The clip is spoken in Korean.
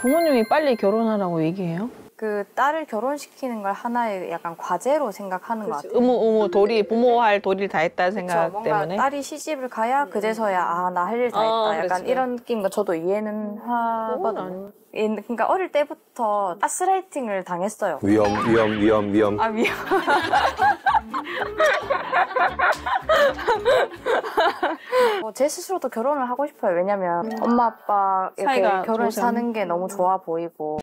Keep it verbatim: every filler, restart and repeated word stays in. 부모님이 빨리 결혼하라고 얘기해요? 그 딸을 결혼시키는 걸 하나의 약간 과제로 생각하는 그치. 것 같아요. 의무, 의무, 도리, 부모할 도리를 다 했다는 생각 뭔가 때문에? 딸이 시집을 가야 그제서야 아, 나 할 일 다 했다. 아, 약간 그렇지. 이런 느낌과 저도 이해는 하거든요. 그러니까 어릴 때부터 가스라이팅을 당했어요. 위험, 위험, 위험, 위험. 아, 위험. 뭐 제 스스로도 결혼을 하고 싶어요. 왜냐면 엄마, 아빠 이렇게 결혼 사는 게 너무 좋아 보이고